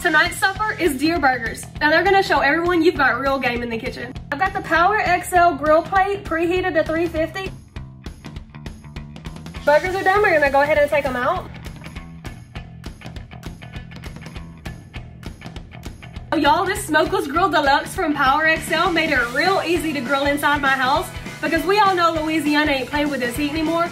Tonight's supper is deer burgers, and they're gonna show everyone you've got real game in the kitchen. I've got the PowerXL grill plate preheated to 350. Burgers are done, we're gonna go ahead and take them out. Y'all, this Smokeless Grill Deluxe from PowerXL made it real easy to grill inside my house because we all know Louisiana ain't playing with this heat anymore.